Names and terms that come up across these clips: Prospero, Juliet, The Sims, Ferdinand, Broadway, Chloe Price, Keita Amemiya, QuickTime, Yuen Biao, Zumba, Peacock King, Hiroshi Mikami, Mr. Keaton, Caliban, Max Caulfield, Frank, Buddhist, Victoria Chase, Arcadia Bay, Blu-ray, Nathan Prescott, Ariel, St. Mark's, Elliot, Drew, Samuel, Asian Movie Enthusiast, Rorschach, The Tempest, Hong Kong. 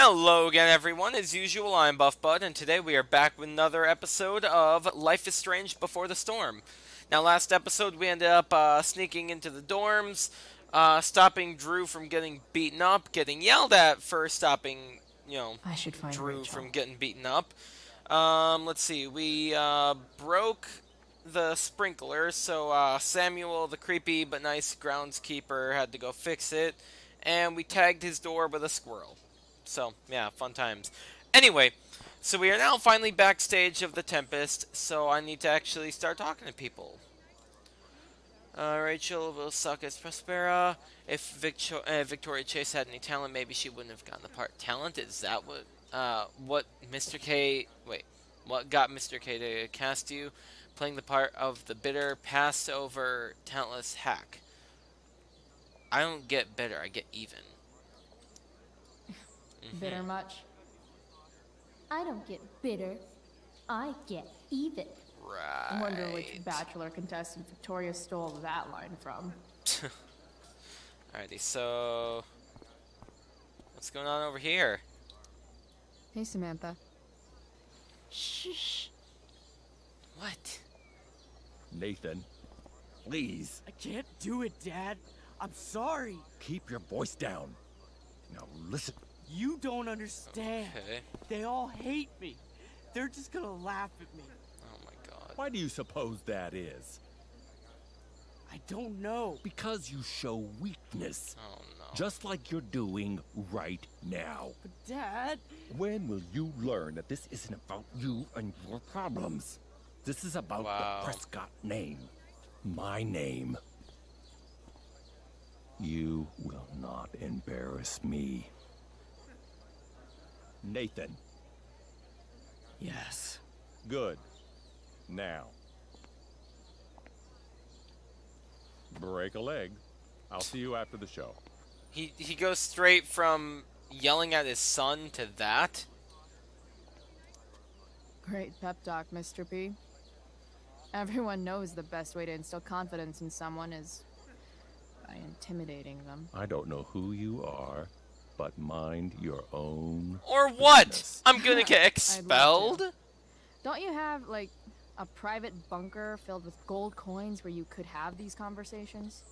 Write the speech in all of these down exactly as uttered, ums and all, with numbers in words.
Hello again, everyone. As usual, I'm Buff Bud, and today we are back with another episode of Life is Strange Before the Storm. Now, last episode, we ended up uh, sneaking into the dorms, uh, stopping Drew from getting beaten up, getting yelled at for stopping, you know, I should find Drew Rachel. from getting beaten up. Um, let's see, we uh, broke the sprinkler, so uh, Samuel, the creepy but nice groundskeeper, had to go fix it, and we tagged his door with a squirrel. So, yeah, fun times. Anyway, so we are now finally backstage of The Tempest, so I need to actually start talking to people. Uh, Rachel will suck as Prospero. If Victor uh, Victoria Chase had any talent, maybe she wouldn't have gotten the part. Talent? Is that what, uh, what Mister K... Wait, what got Mister K to cast you? Playing the part of the bitter, passed-over, talentless hack. I don't get bitter, I get even. Bitter much? I don't get bitter. I get even. Right. I wonder which Bachelor contestant Victoria stole that line from. Alrighty, so... what's going on over here? Hey, Samantha. Shh. What? Nathan. Please. I can't do it, Dad. I'm sorry. Keep your voice down. Now listen... You don't understand. Okay. They all hate me. They're just gonna laugh at me. Oh my god. Why do you suppose that is? I don't know. Because you show weakness. Oh no. Just like you're doing right now. But Dad... When will you learn that this isn't about you and your problems? This is about wow. the Prescott name. My name. You will not embarrass me. Nathan. Yes. Good. Now. Break a leg. I'll see you after the show. He he goes straight from yelling at his son to that. Great pep talk, Mister P. Everyone knows the best way to instill confidence in someone is by intimidating them. I don't know who you are. But mind your own. Or what? Business. I'm gonna get expelled? Don't you have, like, a private bunker filled with gold coins where you could have these conversations?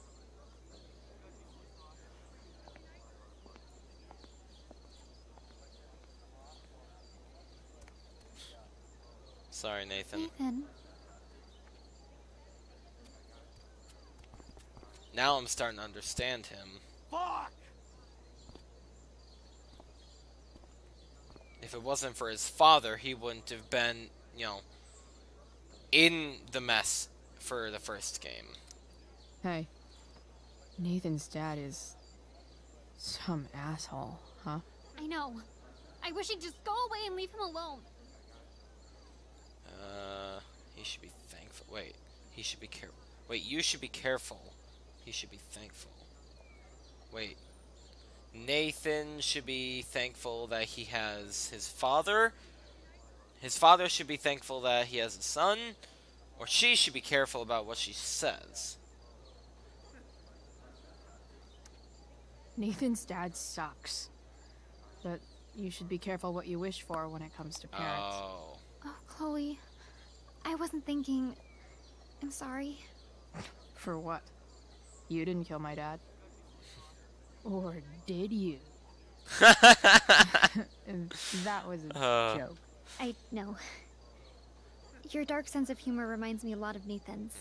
Sorry, Nathan. Nathan. Now I'm starting to understand him. Fuck! If it wasn't for his father, he wouldn't have been, you know, in the mess for the first game. Hey, Nathan's dad is some asshole, huh? I know. I wish he'd just go away and leave him alone. Uh, he should be thankful. Wait, he should be careful. Wait, you should be careful. He should be thankful. Wait. Nathan should be thankful that he has his father. His father should be thankful that he has a son. Or she should be careful about what she says. Nathan's dad sucks. But you should be careful what you wish for when it comes to parents. Oh, oh Chloe. I wasn't thinking. I'm sorry. For what? You didn't kill my dad. Or did you? That was a uh. joke. I know. Your dark sense of humor reminds me a lot of Nathan's.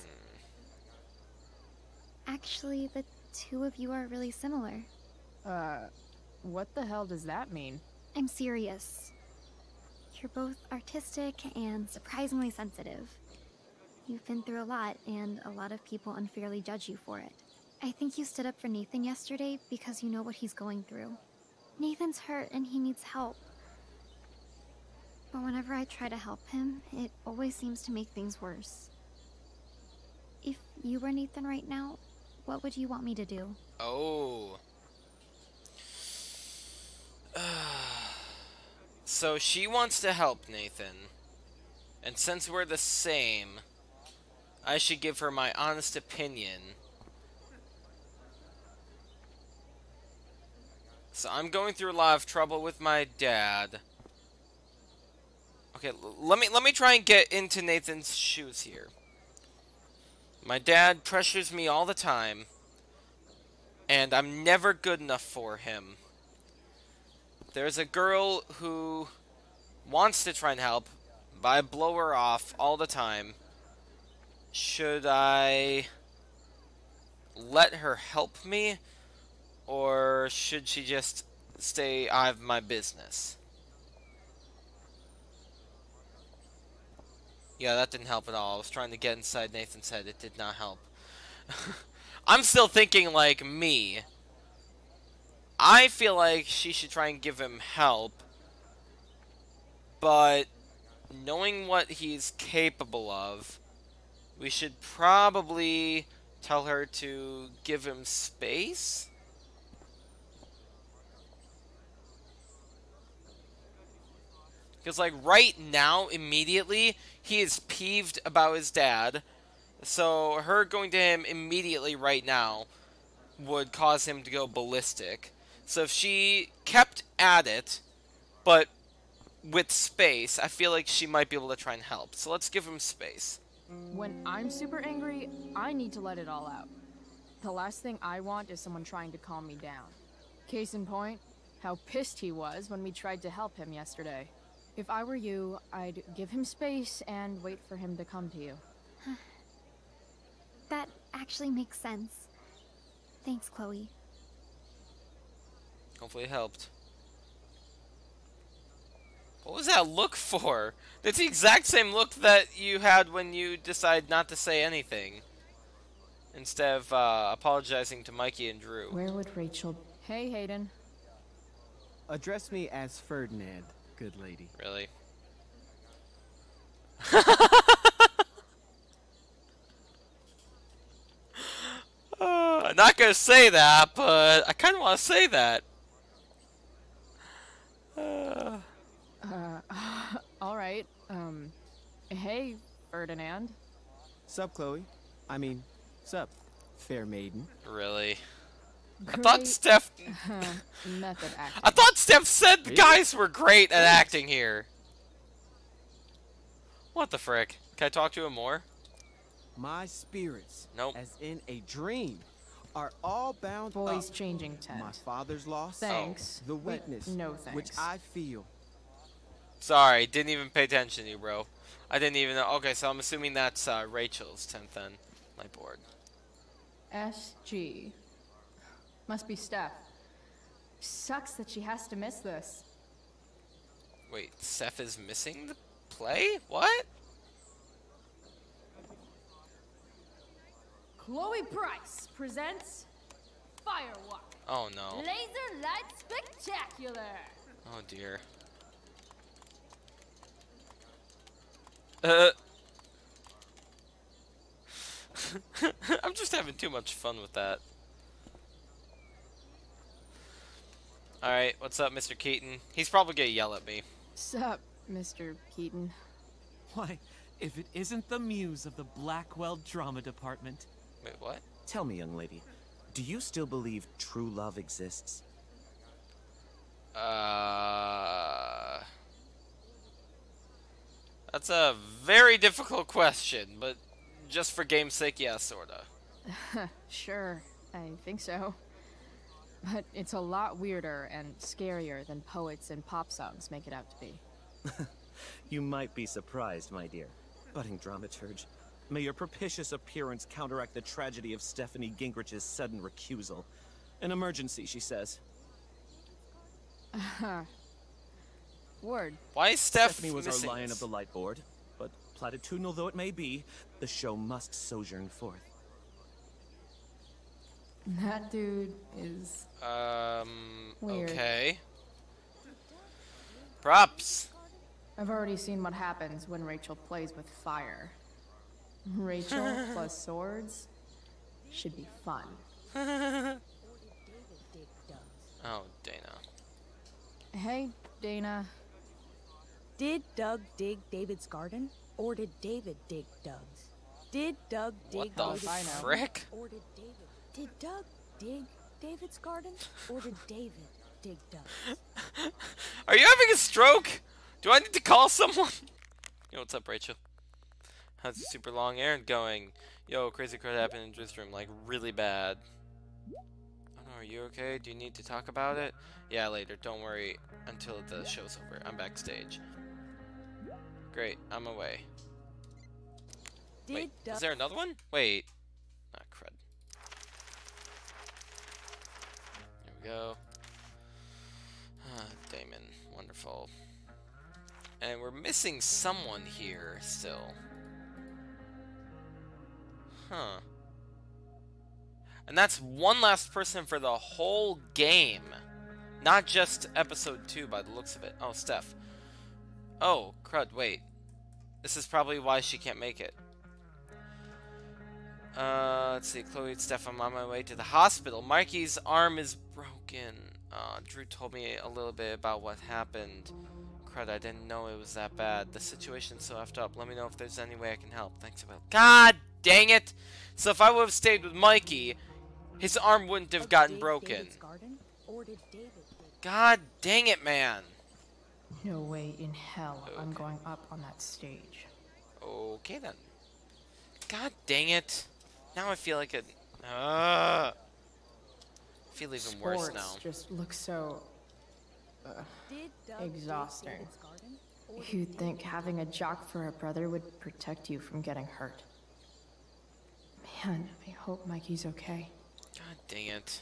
Actually, the two of you are really similar. Uh, what the hell does that mean? I'm serious. You're both artistic and surprisingly sensitive. You've been through a lot, and a lot of people unfairly judge you for it. I think you stood up for Nathan yesterday because you know what he's going through. Nathan's hurt and he needs help. But whenever I try to help him, it always seems to make things worse. If you were Nathan right now, what would you want me to do? Oh. So she wants to help Nathan. And since we're the same, I should give her my honest opinion. So I'm going through a lot of trouble with my dad. Okay, let me let me try and get into Nathan's shoes here. My dad pressures me all the time, and I'm never good enough for him. There's a girl who wants to try and help, but I blow her off all the time. Should I let her help me, or should she just stay out of my business? Yeah, that didn't help at all. I was trying to get inside Nathan's head. It did not help. I'm still thinking like me. I feel like she should try and give him help. But knowing what he's capable of, we should probably tell her to give him space. Because, like, right now, immediately, he is peeved about his dad. So her going to him immediately right now would cause him to go ballistic. So if she kept at it, but with space, I feel like she might be able to try and help. So let's give him space. When I'm super angry, I need to let it all out. The last thing I want is someone trying to calm me down. Case in point, how pissed he was when we tried to help him yesterday. If I were you, I'd give him space and wait for him to come to you. That actually makes sense. Thanks, Chloe. Hopefully it helped. What was that look for? That's the exact same look that you had when you decided not to say anything. Instead of uh, apologizing to Mikey and Drew. Where would Rachel... Hey, Hayden. Address me as Ferdinand. Good lady. Really? uh, I'm not gonna say that, but I kind of want to say that. Uh. Uh, all right. Um. Hey, Ferdinand. Sup, Chloe? I mean, sup, fair maiden. Really? Great. I thought Steph. Method acting. I thought Steph said the guys were great at acting here. What the frick? Can I talk to him more? My spirits, nope. As in a dream, are all bound. Boys up. Changing tent. My father's loss. Thanks. Oh. The weakness. No thanks. Which I feel. Sorry, didn't even pay attention to you, bro. I didn't even know. Okay, so I'm assuming that's uh, Rachel's tent then. My board. S G. Must be Steph. Sucks that she has to miss this. Wait, Steph is missing the play? What? Chloe Price presents Firewalk. Oh no. Laser Light Spectacular. Oh dear. Uh. I'm just having too much fun with that. Alright, what's up, Mister Keaton? He's probably gonna yell at me. Sup, Mister Keaton? Why, if it isn't the muse of the Blackwell Drama Department. Wait, what? Tell me, young lady, do you still believe true love exists? Uh... That's a very difficult question, but just for game's sake, yeah, sorta. Sure, I think so. But it's a lot weirder and scarier than poets and pop songs make it out to be. You might be surprised, my dear. Budding dramaturge, may your propitious appearance counteract the tragedy of Stephanie Gingrich's sudden recusal. An emergency, she says. Uh-huh. Word. Why is Steph Stephanie was missing? Our lion of the light board, but platitudinal though it may be, the show must sojourn forth. That dude is um weird. Okay. Props. I've already seen what happens when Rachel plays with fire. Rachel plus swords should be fun. Oh, Dana. Hey, Dana. Did Doug dig David's garden, or did David dig Doug's? Did Doug dig David's garden, or did David? Did Doug dig David's garden, or did David dig dug. Are you having a stroke? Do I need to call someone? Yo, what's up, Rachel? How's your super long errand going? Yo, crazy crap happened in Drew's room, like really bad. Are you okay? Do you need to talk about it? Yeah, later. Don't worry until the show's over. I'm backstage. Great, I'm away. Wait, is there another one? Wait. Ah, crud. There we go. Ah, Damon. Wonderful. And we're missing someone here still. Huh. And that's one last person for the whole game. Not just episode two by the looks of it. Oh, Steph. Oh, crud, wait. This is probably why she can't make it. Uh, let's see, Chloe and Steph, I'm on my way to the hospital. Mikey's arm is broken. Uh, Drew told me a little bit about what happened. Crud, I didn't know it was that bad. The situation's so effed up. Let me know if there's any way I can help. Thanks about it. God dang it! So if I would have stayed with Mikey, his arm wouldn't have gotten broken. God dang it, man. No way in hell I'm going up on that stage. Okay, then. God dang it. Now I feel like a... Uh, I feel even worse now. Sports just looks so... Uh, exhausting. You'd think having a jock for a brother would protect you from getting hurt. Man, I hope Mikey's okay. God dang it.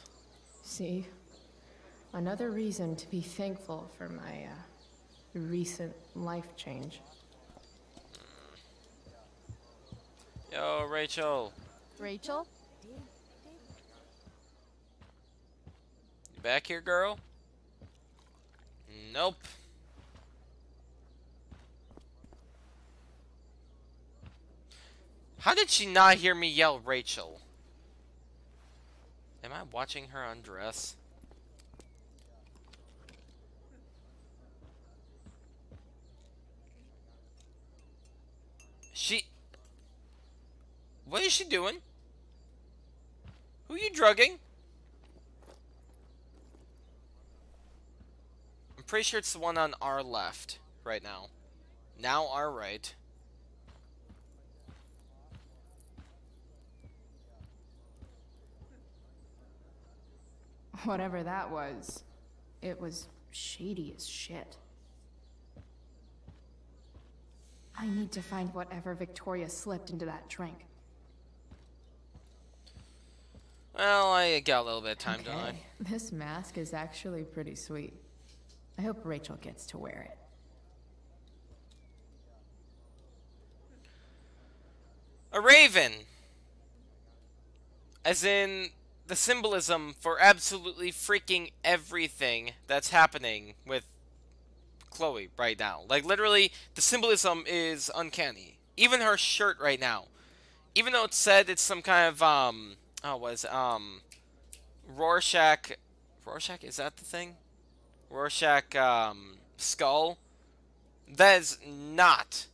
See? Another reason to be thankful for my, uh, recent life change. Yo, Rachel. Rachel? You back here, girl? Nope. How did she not hear me yell Rachel? Am I watching her undress? She... What is she doing? Who are you drugging? I'm pretty sure it's the one on our left right now. Now our right. Whatever that was, it was shady as shit. I need to find whatever Victoria slipped into that drink. Well, I got a little bit of time, okay. Don't I? This mask is actually pretty sweet. I hope Rachel gets to wear it. A raven! As in... the symbolism for absolutely freaking everything that's happening with Chloe right now. Like, literally, the symbolism is uncanny. Even her shirt right now. Even though it said it's some kind of, um... Oh, what is it? Um... Rorschach... Rorschach? Is that the thing? Rorschach, um... skull? That is not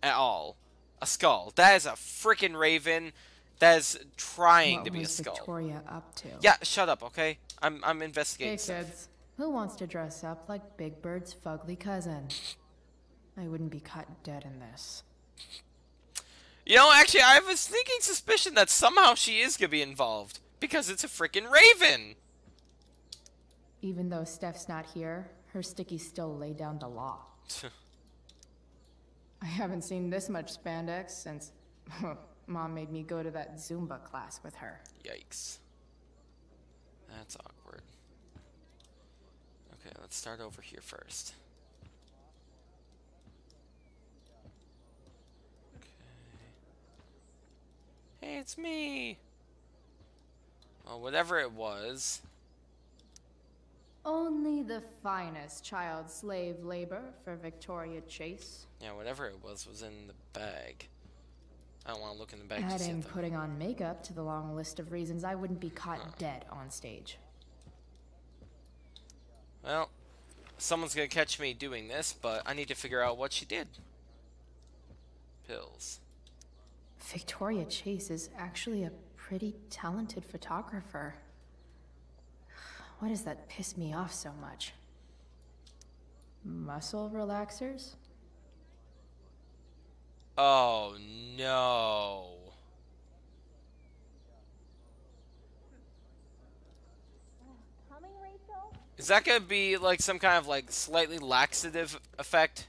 at all a skull. That is a freaking raven... that is trying what to be was a skull. Victoria up to? Yeah, shut up, okay? I'm I'm investigating. Hey stuff. Kids, who wants to dress up like Big Bird's fugly cousin? I wouldn't be caught dead in this. You know, actually, I have a sneaking suspicion that somehow she is gonna be involved because it's a freaking raven. Even though Steph's not here, her sticky's still laid down to law. I haven't seen this much spandex since. Mom made me go to that Zumba class with her. Yikes. That's awkward. Okay, let's start over here first. Okay. Hey, it's me! Well, whatever it was. Only the finest child slave labor for Victoria Chase. Yeah, whatever it was was in the bag. I don't want to look in the back. Adding putting on makeup to the long list of reasons I wouldn't be caught huh. dead on stage. Well, someone's gonna catch me doing this, but I need to figure out what she did. Pills. Victoria Chase is actually a pretty talented photographer. What does that piss me off so much? Muscle relaxers? Oh, no. Coming, Rachel? Is that going to be like some kind of like slightly laxative effect?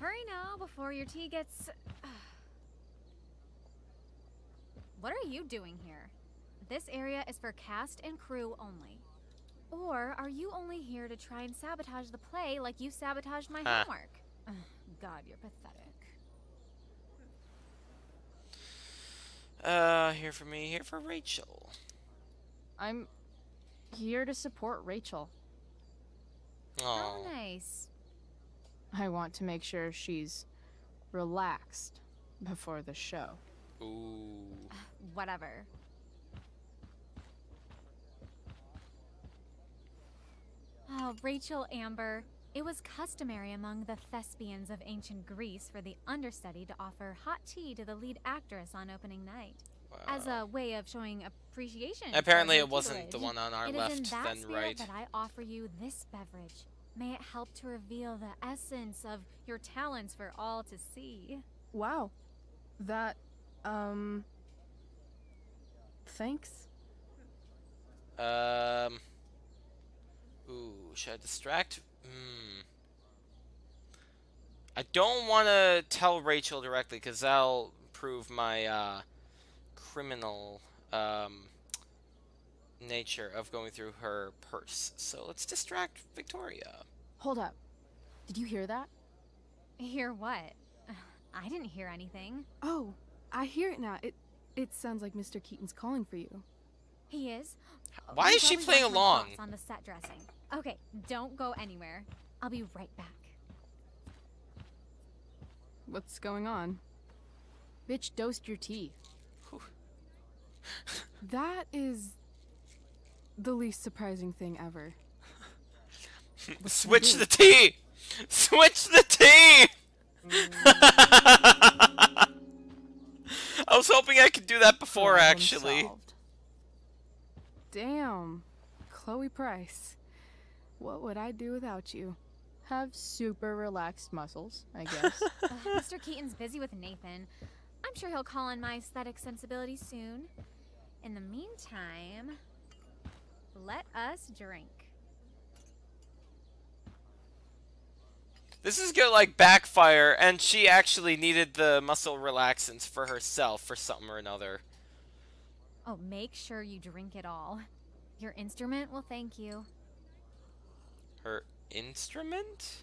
Hurry now before your tea gets... What are you doing here? This area is for cast and crew only. Or are you only here to try and sabotage the play like you sabotaged my huh. homework? Ugh, God, you're pathetic. Uh, here for me, here for Rachel. I'm here to support Rachel. Oh, nice. I want to make sure she's relaxed before the show. Ooh. Whatever. Oh, Rachel Amber. It was customary among the thespians of ancient Greece for the understudy to offer hot tea to the lead actress on opening night. Wow. As a way of showing appreciation. Apparently it wasn't the one on our left, then right. But I offer you this beverage. May it help to reveal the essence of your talents for all to see. Wow. That, um... thanks? Um... Ooh, should I distract? Hmm. I don't want to tell Rachel directly, because that'll prove my uh, criminal um, nature of going through her purse. So let's distract Victoria. Hold up. Did you hear that? Hear what? I didn't hear anything. Oh, I hear it now. It, it sounds like Mister Keaton's calling for you. He is? Why is she playing along? On the set dressing. Okay, don't go anywhere. I'll be right back. What's going on? Bitch, dosed your tea. That is the least surprising thing ever. Switch the tea! Switch the tea! I was hoping I could do that before, actually. Damn, Chloe Price. What would I do without you? Have super relaxed muscles, I guess. uh, Mister Keaton's busy with Nathan. I'm sure he'll call on my aesthetic sensibility soon. In the meantime, let us drink. This is gonna like backfire, and she actually needed the muscle relaxants for herself for something or another. Oh, make sure you drink it all. Your instrument will thank you. Her instrument?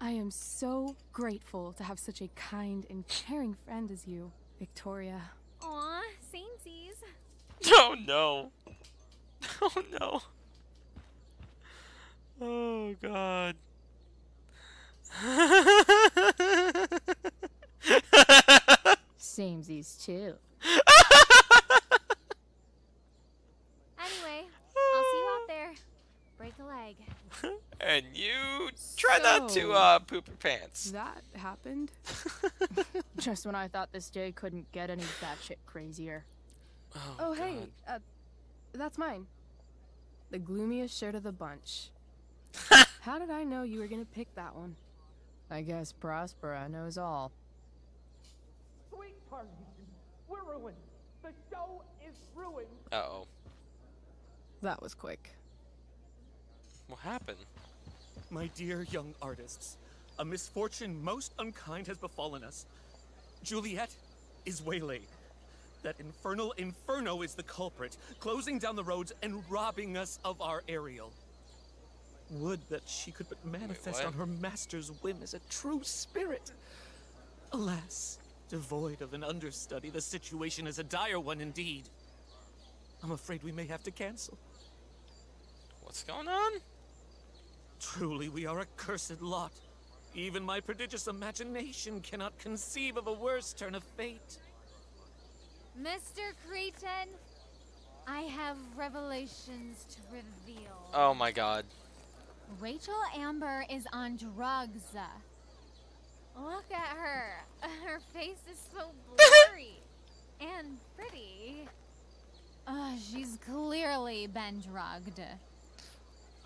I am so grateful to have such a kind and caring friend as you, Victoria. Aw, saintsies. Oh, no. Oh, no. Oh, God. Samesies, too. Anyway, I'll see you out there. Break a leg. And you try so, not to uh, poop your pants. That happened? Just when I thought this day couldn't get any batshit crazier. Oh, oh hey, uh, that's mine. The gloomiest shirt of the bunch. How did I know you were going to pick that one? I guess Prospero knows all. Sweet pardon, we're ruined. The show is ruined. Uh-oh. That was quick. What happened? My dear young artists, a misfortune most unkind has befallen us. Juliet is waylaid. That infernal inferno is the culprit, closing down the roads and robbing us of our Ariel. Would that she could but manifest Wait, on her master's whim as a true spirit. Alas, devoid of an understudy, the situation is a dire one indeed. I'm afraid we may have to cancel. What's going on? Truly, we are a cursed lot. Even my prodigious imagination cannot conceive of a worse turn of fate. Mister Cretan, I have revelations to reveal. Oh my God. Rachel Amber is on drugs. Look at her. Her face is so blurry and pretty. Uh, she's clearly been drugged.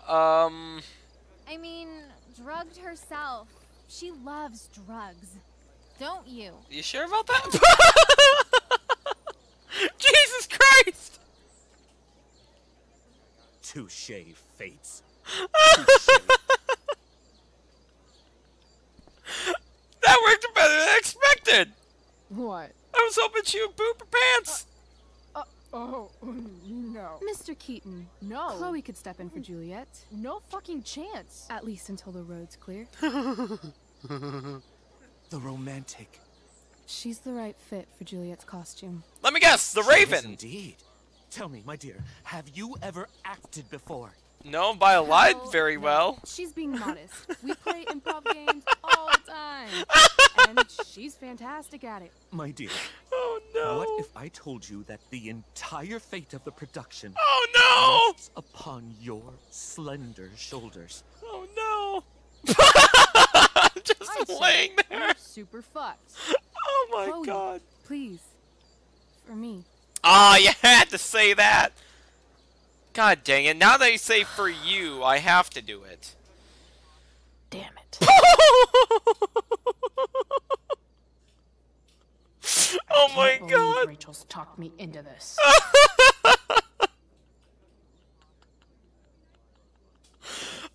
Um. I mean, drugged herself. She loves drugs. Don't you? You sure about that? Jesus Christ! Touché, fates. Touché. That worked better than I expected! What? I was hoping she would poop her pants! Uh, uh, oh, no. Mister Keaton. No. Chloe could step in for Juliet. No fucking chance. At least until the road's clear. The romantic. She's the right fit for Juliet's costume. Let me guess, the she Raven! Indeed. Tell me, my dear, have you ever acted before? No, but I lied very no. well. She's being modest. We play improv games all the time. And she's fantastic at it. My dear. Oh, no. What if I told you that the entire fate of the production oh, no. rests upon your slender shoulders? Oh, no. I'm just I laying there. You're super fucked. Oh, my Chloe, God. Please. For me. Ah, oh, you had to say that. God dang it. Now that you say for you, I have to do it. Damn it. Oh my God. I can't believe Rachel's talked me into this.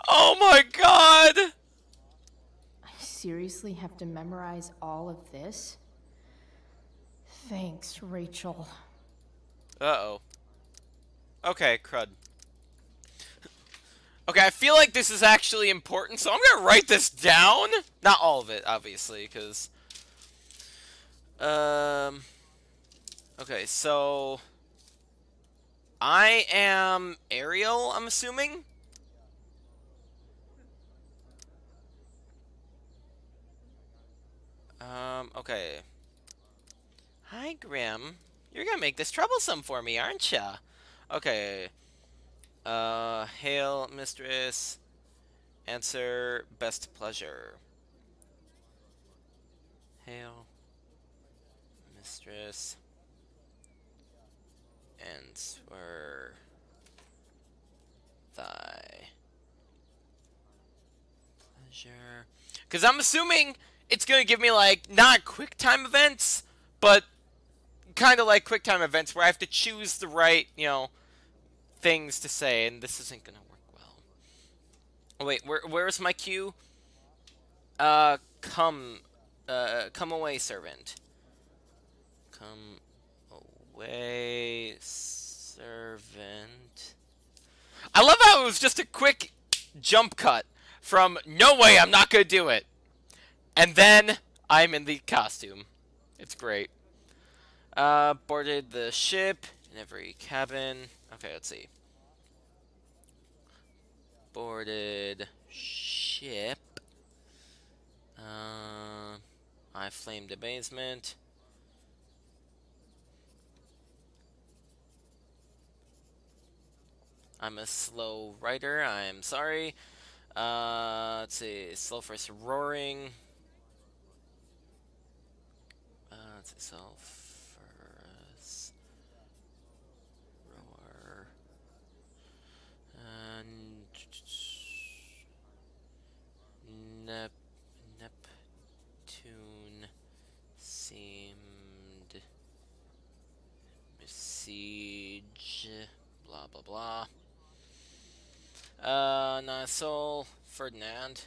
Oh my God. I seriously have to memorize all of this? Thanks, Rachel. Uh-oh. Okay, crud. Okay, I feel like this is actually important, so I'm gonna write this down. Not all of it, obviously, because... Um... Okay, so... I am Ariel, I'm assuming? Um, okay. Hi, Grim. You're gonna make this troublesome for me, aren't ya? Okay. Uh, hail, mistress. Answer, best pleasure. Hail, mistress. Answer, thy pleasure. Because I'm assuming it's gonna give me, like, not quick time events, but kind of like QuickTime events where I have to choose the right, you know, things to say, and this isn't going to work well. Oh, wait, where, where is my cue? Uh, come, uh, come away, servant. Come away, servant. I love how it was just a quick jump cut from, no way, I'm not going to do it. And then I'm in the costume. It's great. Uh, boarded the ship in every cabin. Okay, let's see. Boarded ship. Uh, I flamed abasement. I'm a slow writer, I'm sorry. Uh, let's see. Sulphurous roaring. Uh, let's see. Sulphur. Nep Neptune seemed besiege, blah blah blah. Uh, not a soul, Ferdinand.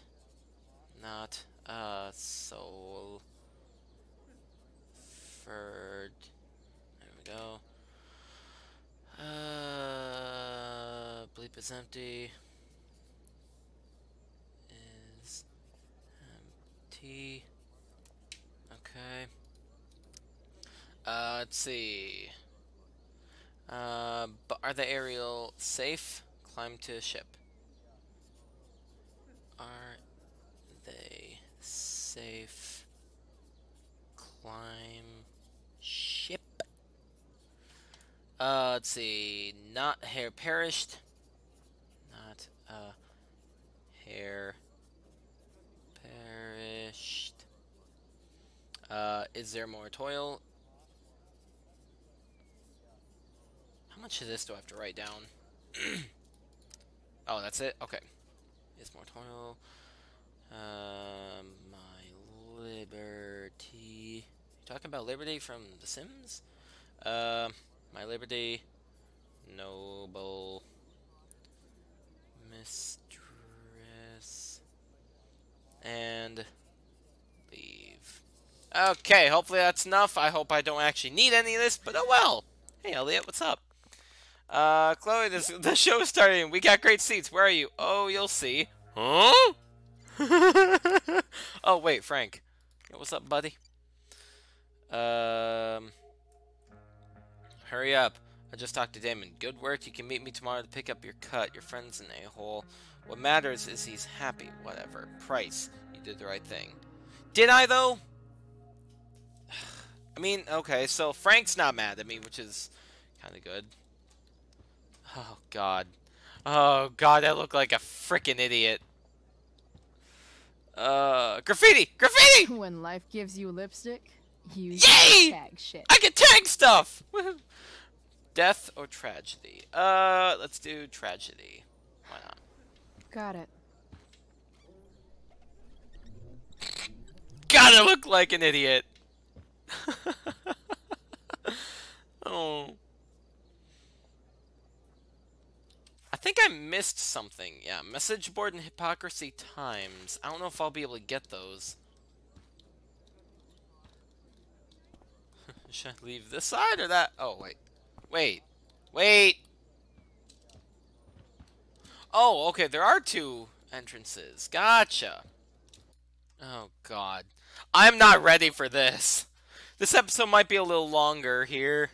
Not a soul, Ferd. There we go. Uh, bleep is empty. Okay. Uh, let's see. Uh, but are the Ariel safe? Climb to ship. Are they safe? Climb ship. Uh, let's see. Not hair perished. Not a hair. Perished. Uh, is there more toil? How am much of this do I have to write down? Oh, that's it? Okay. It's more toil. Uh, my liberty. You talking about liberty from The Sims? Uh, my liberty. Noble. Mistress. And leave. Okay, hopefully that's enough. I hope I don't actually need any of this, but oh well. Hey, Elliot, what's up? Uh, Chloe, this, the show's starting. We got great seats. Where are you? Oh, you'll see. Huh? Oh, wait, Frank. What's up, buddy? Um, hurry up. I just talked to Damon. Good work. You can meet me tomorrow to pick up your cut. Your friend's an a-hole. What matters is he's happy. Whatever. Price, you did the right thing. Did I, though? I mean, okay, so Frank's not mad at me, which is kind of good. Oh, God. Oh, God, I look like a frickin' idiot. Uh, graffiti! Graffiti! When life gives you lipstick, you Yay! Tag shit. I can tag stuff! Woohoo! Death or tragedy? Uh, let's do tragedy. Why not? Got it. God, I look like an idiot. Oh. I think I missed something. Yeah, message board and hypocrisy times. I don't know if I'll be able to get those. Should I leave this side or that? Oh, wait. Wait. Wait. Oh, okay. There are two entrances. Gotcha. Oh, God. I'm not ready for this. This episode might be a little longer here.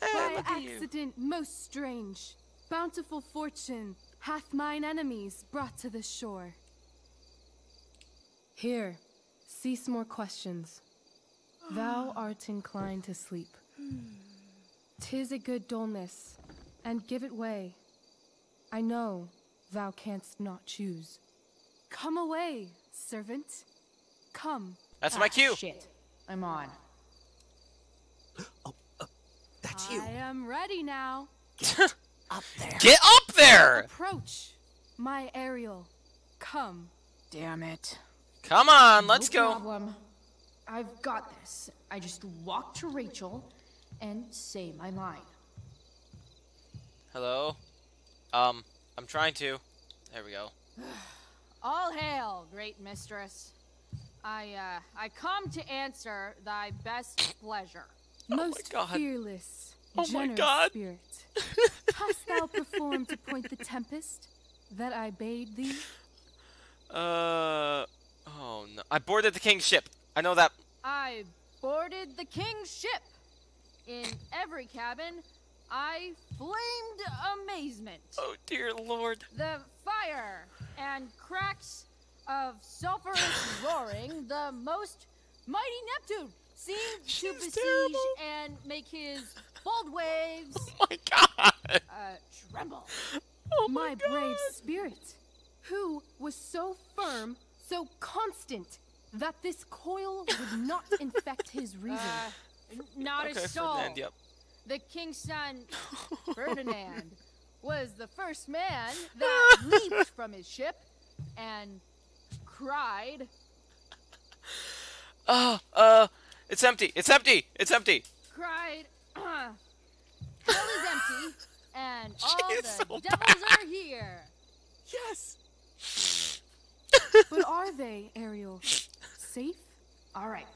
By accident, most strange, bountiful fortune hath mine enemies brought to this shore. Here, cease more questions. Thou art inclined to sleep. 'Tis a good dullness, and give it way. I know thou canst not choose. Come away, servant. Come. That's ah, my cue. Shit, I'm on. Oh. You. I am ready now. Up there. Get up there! Approach, my Ariel. Come. Damn it. Come on, let's no go. Problem. I've got this. I just walk to Rachel and say my line. Hello? Um, I'm trying to. There we go. All hail, great mistress. I, uh, I come to answer thy best pleasure. Most oh fearless, oh generous my God. Spirit, hast thou performed to point the tempest that I bade thee? Uh, oh no. I boarded the king's ship. I know that. I boarded the king's ship. In every cabin, I flamed amazement. Oh dear Lord. The fire and cracks of sulfurous roaring, the most mighty Neptune. Seemed to besiege terrible. And make his bold waves oh my God. Uh, tremble. Oh my, my God. Brave spirit, who was so firm, so constant, that this coil would not infect his reason. Uh, not okay, a soul. Ferdinand, yep. The king's son, Ferdinand, was the first man that leaped from his ship and cried. Oh, uh... It's empty! It's empty! It's empty! Cried, uh, hell is empty, and all the so devils bad. Are here! Yes! But are they, Ariel? Safe? Alright,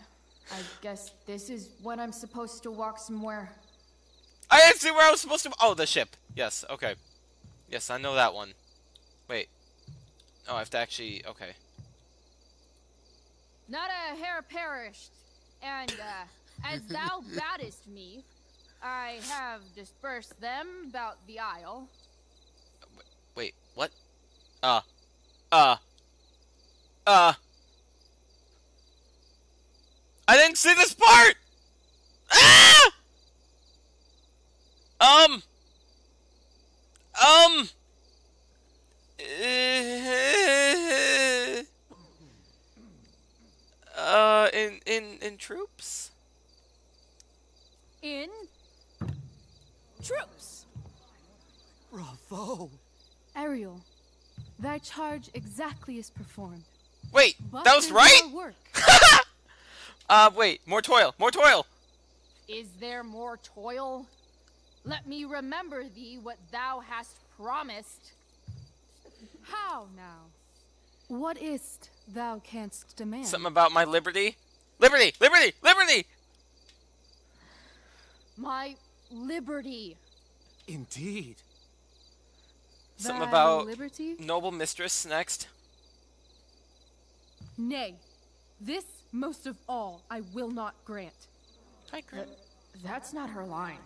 I guess this is when I'm supposed to walk somewhere. I didn't see where I was supposed to- Oh, the ship! Yes, okay. Yes, I know that one. Wait. Oh, I have to actually- okay. Not a hair perished. And uh, as thou baddest me, I have dispersed them about the isle. Wait, what? Uh, uh, uh. I didn't see this part! Ah! Um. Um. Uh. Uh, in, in, in troops? In? Troops! Bravo! Ariel, thy charge exactly is performed. Wait, but that was right? uh, wait, more toil, more toil! Is there more toil? Let me remember thee what thou hast promised. How now? What is't thou canst demand? Something about my liberty? Liberty! Liberty! Liberty! My liberty. Indeed. Something about liberty? Noble mistress next. Nay, this most of all I will not grant. I grant. Th that's not her line,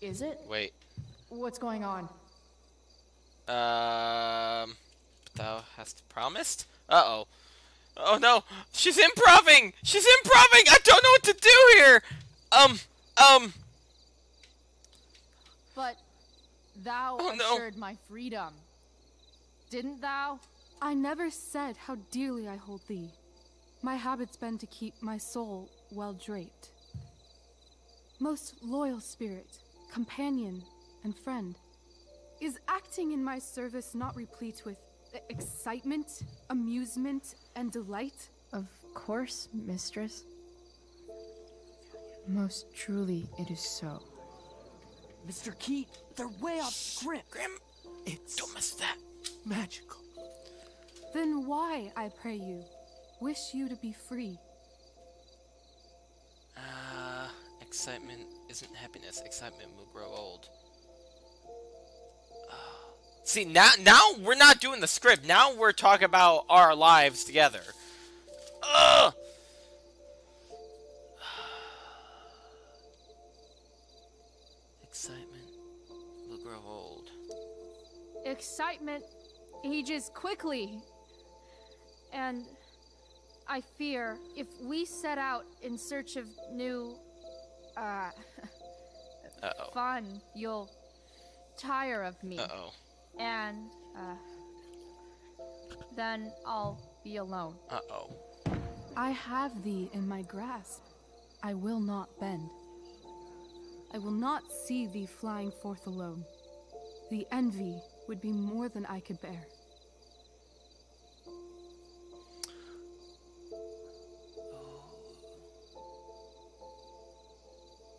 is it? Wait. What's going on? Um, thou hast promised? Uh-oh. Oh no, she's improving! She's improving! I don't know what to do here! Um, um... But thou oh, assured no. my freedom, didn't thou? I never said how dearly I hold thee. My habit's been to keep my soul well draped. Most loyal spirit, companion, and friend, is acting in my service not replete with excitement, amusement, and delight? Of course, mistress. Most truly it is so. Mister Keat, they're way off script. Grim, it's don't miss that. Magical. Then why, I pray you, wish you to be free? Ah, uh, excitement isn't happiness. Excitement will grow old. Uh, see, now, now we're not doing the script. Now we're talking about our lives together. Ugh! Excitement will grow old. Excitement ages quickly. And I fear if we set out in search of new uh, Uh-oh. fun, you'll tire of me. Uh-oh. And uh, then I'll be alone. Uh-oh. I have thee in my grasp. I will not bend. I will not see thee flying forth alone. The envy would be more than I could bear.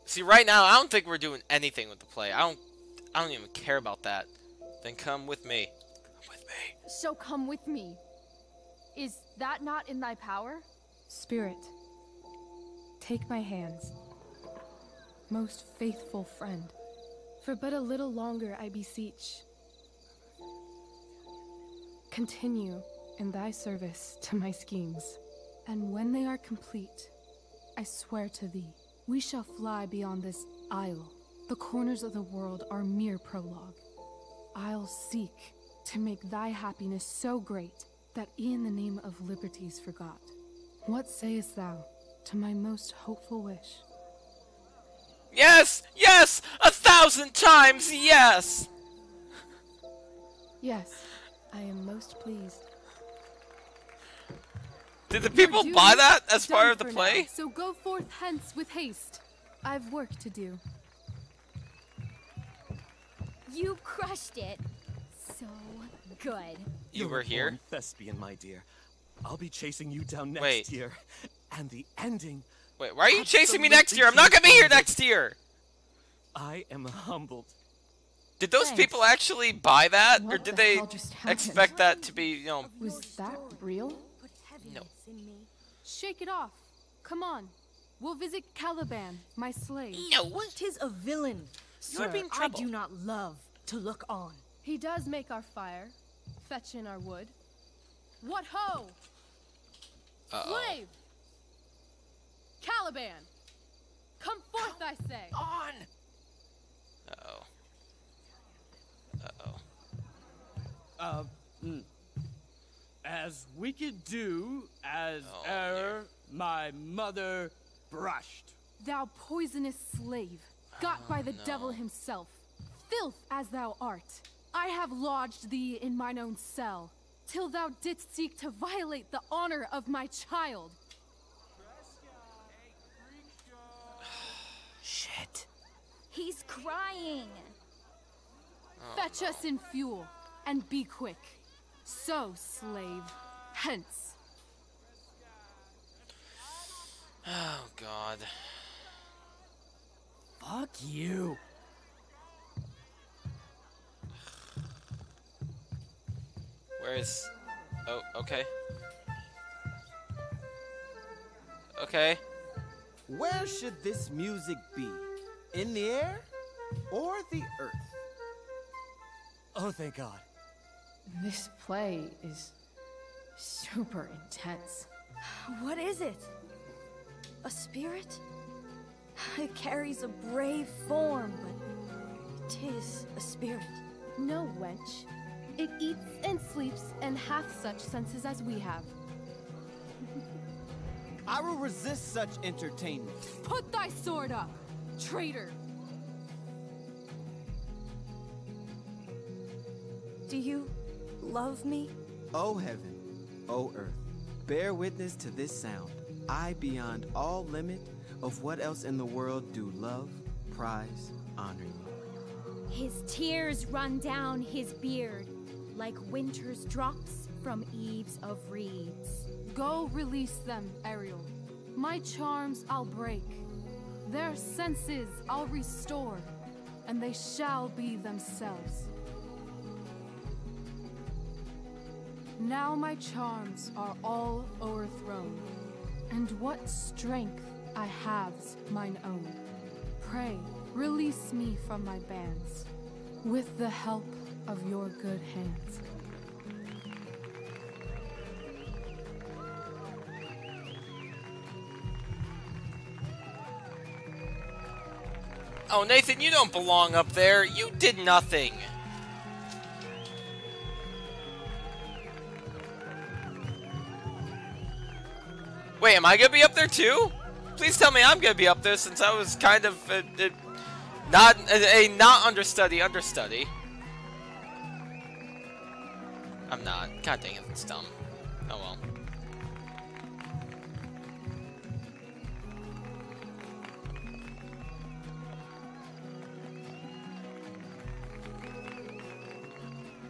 See, right now, I don't think we're doing anything with the play. I don't, I don't even care about that. Then come with me. Come with me. So come with me. Is that not in thy power? Spirit, take my hands. Most faithful friend, for but a little longer I beseech. Continue in thy service to my schemes, and when they are complete, I swear to thee, we shall fly beyond this isle. The corners of the world are mere prologue. I'll seek to make thy happiness so great that e'en the name of liberty's forgot. What sayest thou to my most hopeful wish? Yes! Yes! A thousand times yes! Yes, I am most pleased. Did the people buy that as part of the play? Now, so go forth hence with haste. I've work to do. You crushed it. So good. You, you were here? Thespian, my dear. I'll be chasing you down next Wait. year. And the ending... Wait, why are you Absolutely chasing me next year? I'm not gonna be here next year! I am humbled. Did those Thanks. people actually buy that? What or did the they expect that to be, you know... Was that real? No. Shake it off. Come on. We'll visit Caliban, my slave. No. 'Tis a villain, sir, I do not love to look on. He does make our fire, fetch in our wood. What ho! Uh-oh. Slave! Caliban, come forth, I say. On. Uh oh. Uh oh. Uh, mm. As wicked do as oh, e'er yeah. my mother brushed. Thou poisonous slave, got oh, by the no. devil himself, filth as thou art. I have lodged thee in mine own cell, till thou didst seek to violate the honor of my child. Shit. He's crying. Oh, Fetch no. us in fuel, and be quick. So, slave, hence. Oh, God. Fuck you. Where is... Oh, okay. Okay. Where should this music be? In the air or the earth? Oh, thank God. This play is super intense. What is it? A spirit? It carries a brave form, but it is a spirit. No, wench. It eats and sleeps and hath such senses as we have. I will resist such entertainment. Put thy sword up, traitor! Do you love me? O heaven, O earth, bear witness to this sound. I, beyond all limit of what else in the world, do love, prize, honor you. His tears run down his beard, like winter's drops from eaves of reeds. Go release them, Ariel. My charms I'll break. Their senses I'll restore, and they shall be themselves. Now my charms are all overthrown, and what strength I have's mine own. Pray, release me from my bands, with the help of your good hands. Oh, Nathan, you don't belong up there. You did nothing. Wait, am I gonna be up there too? Please tell me I'm gonna be up there, since I was kind of a, a, not a, a not understudy understudy. I'm not. God dang it, it's dumb. Oh well.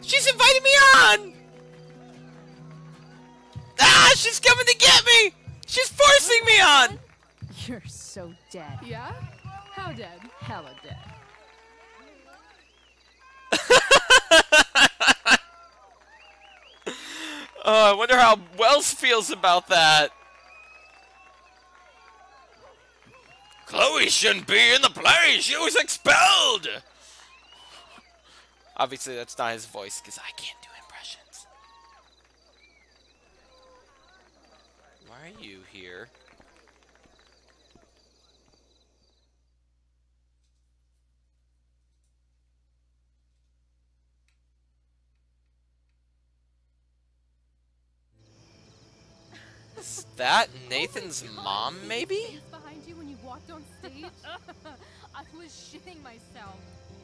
She's invited me on! Ah, she's coming to get me! She's forcing me on! You're so dead. Yeah? How dead? Hella dead. Oh, I wonder how Wells feels about that. Chloe shouldn't be in the play! She was expelled! Obviously, that's not his voice, because I can't do impressions. Why are you here? Is that Nathan's oh mom, maybe? Behind you when you walked on stage? I was shitting myself.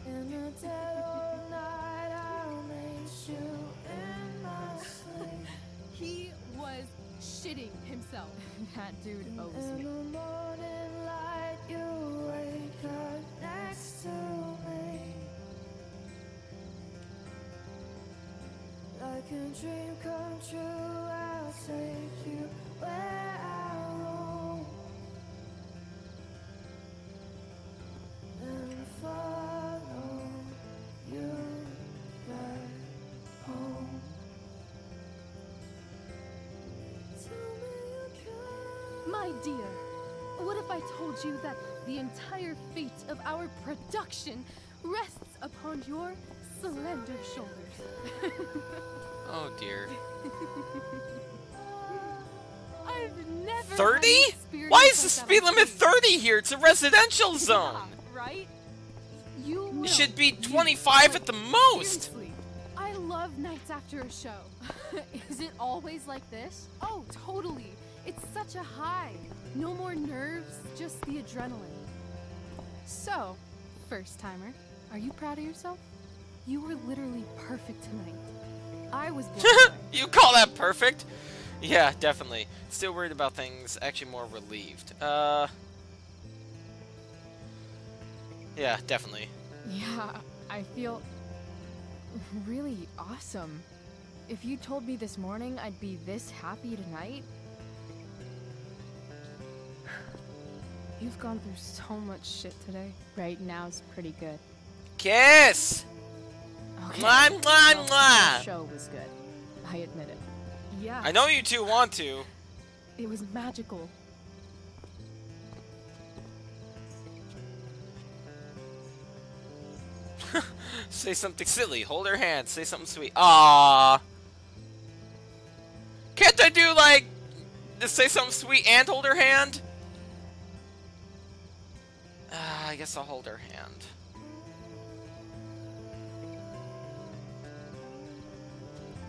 In the dead old night, I'll meet you in my sleep. He was shitting himself. That dude owes me. In the morning light, you wake up next to me. Like a dream come true, I'll take you where I roam. And follow you back home. Tell me you can. My dear, what if I told you that the entire fate of our production rests upon your slender shoulders? Oh dear. I've never thirty? Why is the speed limit thirty here? It's a residential zone. Yeah, right? You it should be twenty-five at the most. Seriously, I love nights after a show. Is it always like this? Oh, totally. It's such a high. No more nerves, just the adrenaline. So, first timer, are you proud of yourself? You were literally perfect tonight. I was You call that perfect? Yeah, definitely. Still worried about things. Actually more relieved. Uh... Yeah, definitely. Yeah, I feel really awesome. If you told me this morning, I'd be this happy tonight. You've gone through so much shit today. Right now's pretty good. Kiss! Okay. Mwah, mwah, well, mwah. The show was good. I admit it. Yeah. I know you two want to. It was magical. Say something silly. Hold her hand. Say something sweet. Aww. Can't I do like just say something sweet and hold her hand? Uh, I guess I'll hold her hand.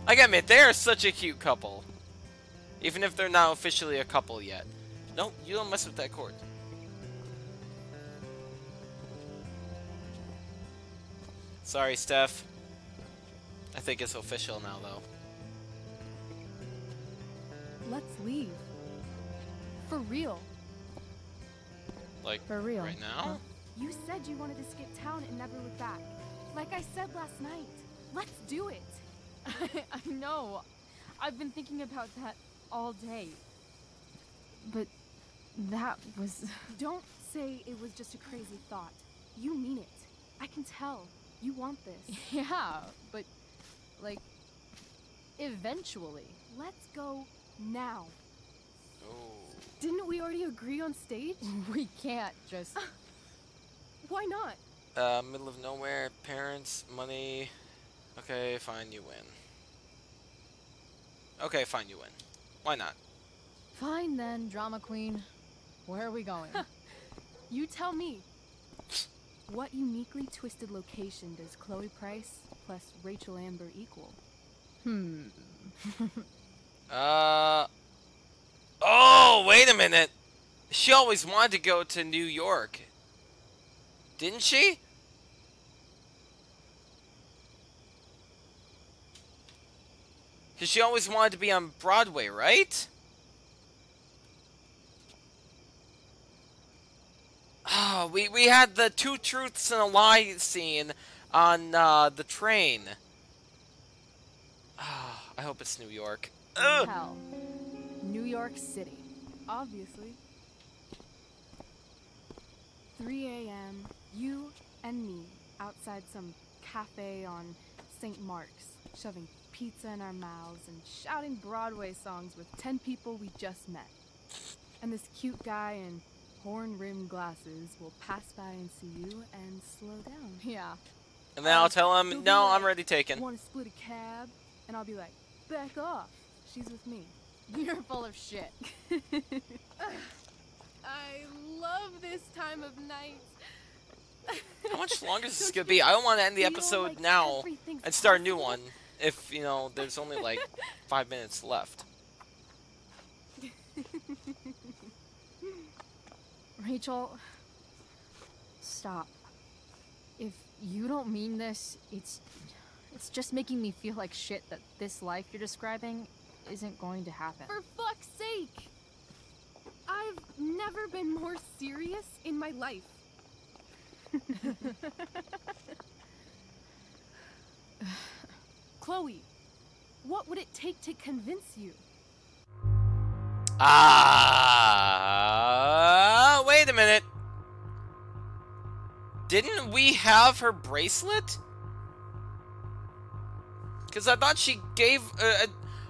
I gotta admit, they are such a cute couple. Even if they're not officially a couple yet. Nope, you don't mess with that chord. Sorry, Steph. I think it's official now, though. Let's leave. For real. Like, for real. Right now? You said you wanted to skip town and never look back. Like I said last night, let's do it. I know. I've been thinking about that all day. But that was... Don't say it was just a crazy thought. You mean it. I can tell. You want this. Yeah, but, like, eventually. Let's go now. Oh. Didn't we already agree on stage? We can't just... Uh, why not? Uh, middle of nowhere, parents, money... Okay, fine, you win. Okay, fine, you win. Why not? Fine then, drama queen. Where are we going? You tell me. What uniquely twisted location does Chloe Price plus Rachel Amber equal? Hmm. uh. Oh, wait a minute. She always wanted to go to New York. Didn't she? Because she always wanted to be on Broadway, right? Oh, we, we had the two truths and a lie scene on uh, the train. Oh, I hope it's New York. Ugh. Hell, New York City, obviously. three A M, you and me outside some cafe on Saint Mark's, shoving pizza in our mouths and shouting Broadway songs with ten people we just met. And this cute guy in horn-rimmed glasses will pass by and see you and slow down. Yeah. And then I'll tell him, no, I'm already taken. Want to split a cab? And I'll be like, back off. She's with me. You're full of shit. I love this time of night. How much longer is this going to be? I don't want to end the episode now and start a new one. If, you know, there's only, like, five minutes left. Rachel, stop. If you don't mean this, it's, it's just making me feel like shit that this life you're describing isn't going to happen. For fuck's sake! I've never been more serious in my life. Chloe, what would it take to convince you? Ah, uh, wait a minute. Didn't we have her bracelet? Because I thought she gave, uh,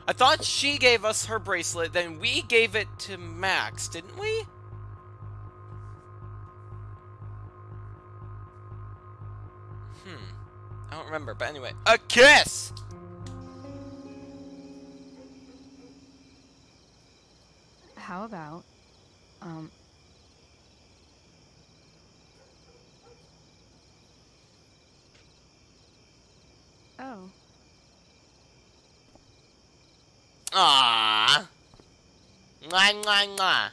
I thought she gave us her bracelet. Then we gave it to Max, didn't we? Hmm, I don't remember. But anyway, a kiss. How about, um... Oh. Aww. Mwah, mwah, mwah.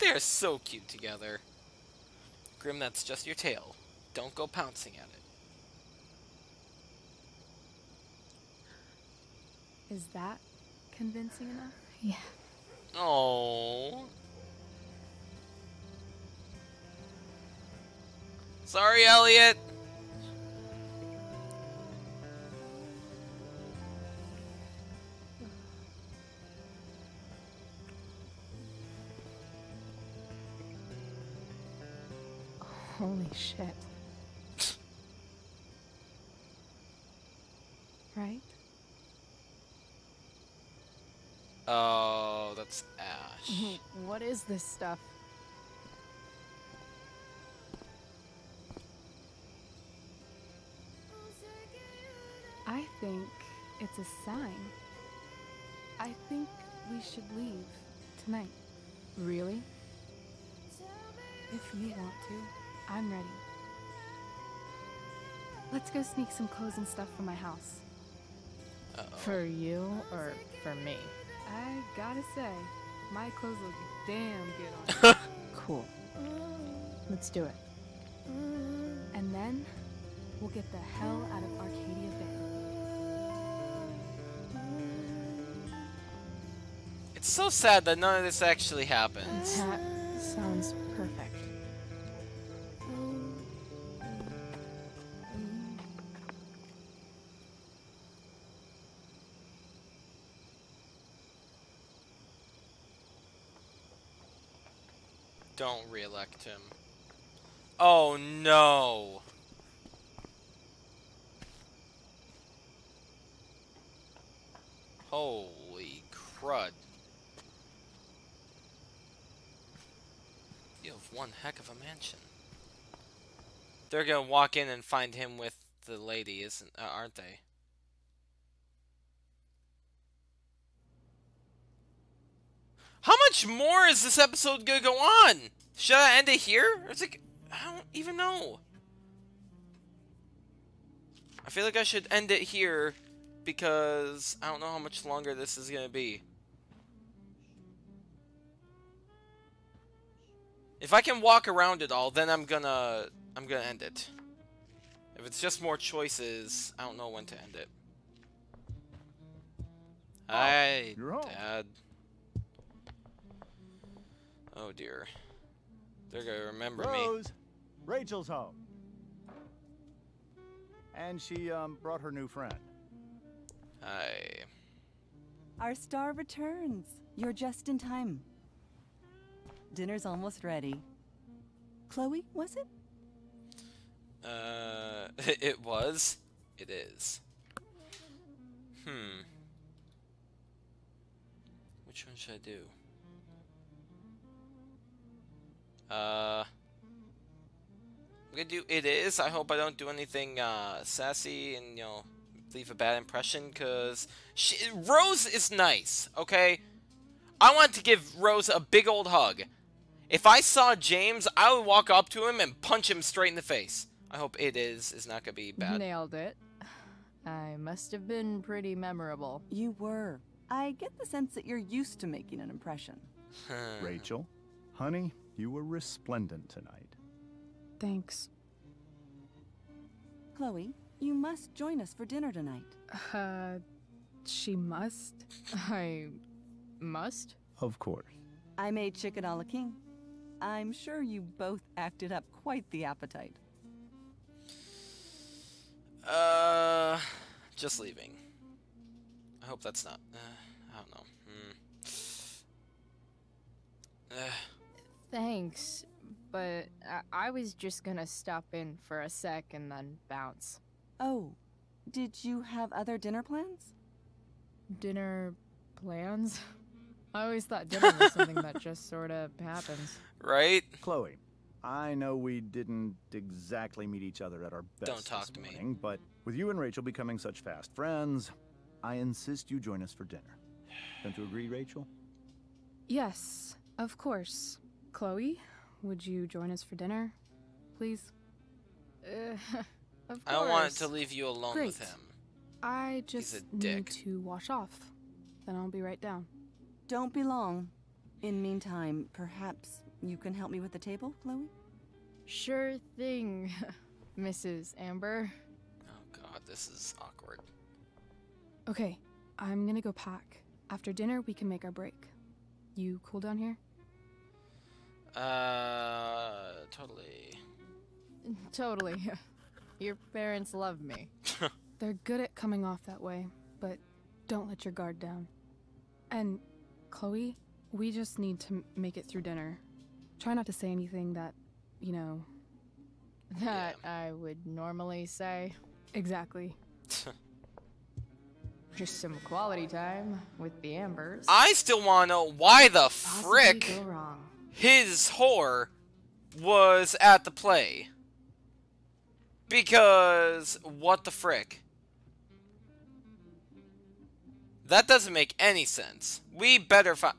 They're so cute together. Grim, that's just your tail. Don't go pouncing at it. Is that convincing enough? Yeah. Oh. Sorry, Elliot. Holy shit. Right? Oh, that's ash. What is this stuff? I think it's a sign. I think we should leave tonight. Really? If you want to, I'm ready. Let's go sneak some clothes and stuff from my house. Uh-oh. For you or for me? I gotta say, my clothes look damn good on me. Cool. Let's do it. And then, we'll get the hell out of Arcadia Bay. It's so sad that none of this actually happens. That sounds perfect. Don't re-elect him. Oh no! Holy crud. You have one heck of a mansion. They're gonna walk in and find him with the lady, isn't, uh, aren't they? How much more is this episode gonna go on? Should I end it here? It's like, I don't even know. I feel like I should end it here because I don't know how much longer this is gonna be. If I can walk around it all, then I'm gonna I'm gonna end it. If it's just more choices, I don't know when to end it. Oh, hi, Dad. Oh dear. They're gonna remember Rose, me. Rose, Rachel's home. And she um, brought her new friend. Hi. Our star returns. You're just in time. Dinner's almost ready. Chloe, was it? Uh, it was. It is. Hmm. Which one should I do? Uh, I'm gonna do it is. I hope I don't do anything uh, sassy and, you know, leave a bad impression, because Rose is nice, okay? I want to give Rose a big old hug. If I saw James, I would walk up to him and punch him straight in the face. I hope it is is not gonna be bad. Nailed it. I must have been pretty memorable. You were. I get the sense that you're used to making an impression. Rachel, honey. You were resplendent tonight. Thanks. Chloe, you must join us for dinner tonight. Uh, she must? I must? Of course. I made chicken a la king. I'm sure you both acted up quite the appetite. Uh, just leaving. I hope that's not, uh, I don't know. Mm. Uh. Thanks, but I, I was just gonna stop in for a sec and then bounce. Oh, did you have other dinner plans? Dinner plans? I always thought dinner was something that just sort of happens. Right? Chloe, I know we didn't exactly meet each other at our best Don't talk this to morning, me. But with you and Rachel becoming such fast friends, I insist you join us for dinner. Don't you agree, Rachel? Yes, of course. Chloe, would you join us for dinner, please? Uh, of course. I don't want to leave you alone Great. With him. I just He's a dick. Need to wash off. Then I'll be right down. Don't be long. In meantime, perhaps you can help me with the table, Chloe? Sure thing, Missus Amber. Oh God, this is awkward. Okay, I'm gonna go pack. After dinner, we can make our break. You cool down here? Uh, totally. Totally. Your parents love me. They're good at coming off that way, but don't let your guard down. And, Chloe, we just need to make it through dinner. Try not to say anything that, you know... That yeah. I would normally say. Exactly. Just some quality time with the Ambers. I still want to know why the frick his whore was at the play. Because what the frick? That doesn't make any sense. We better find...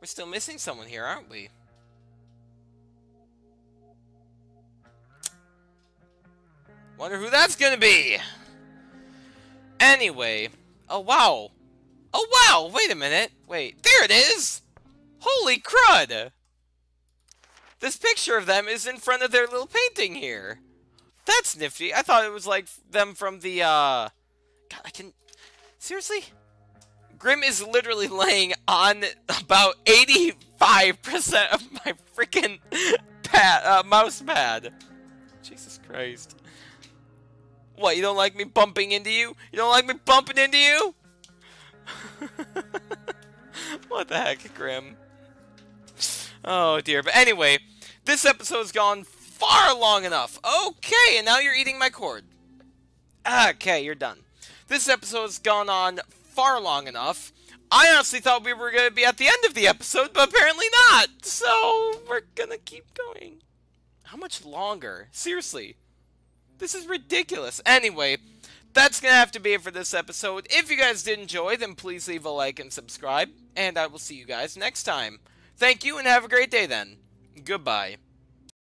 We're still missing someone here, aren't we? Wonder who that's gonna be! Anyway. Oh, wow. Oh, wow! Wait a minute. Wait. There it is! Holy crud! This picture of them is in front of their little painting here. That's nifty. I thought it was like them from the, uh... God, I can... Seriously? Grim is literally laying on about eighty-five percent of my freaking pad, uh, mouse pad. Jesus Christ. What, you don't like me bumping into you? You don't like me bumping into you? What the heck, Grim? Oh, dear. But anyway, this episode's gone far long enough. Okay, and now you're eating my cord. Okay, you're done. This episode's gone on far long enough. I honestly thought we were going to be at the end of the episode, but apparently not. So, we're going to keep going. How much longer? Seriously. This is ridiculous. Anyway, that's going to have to be it for this episode. If you guys did enjoy, then please leave a like and subscribe, and I will see you guys next time. Thank you, and have a great day then. Goodbye.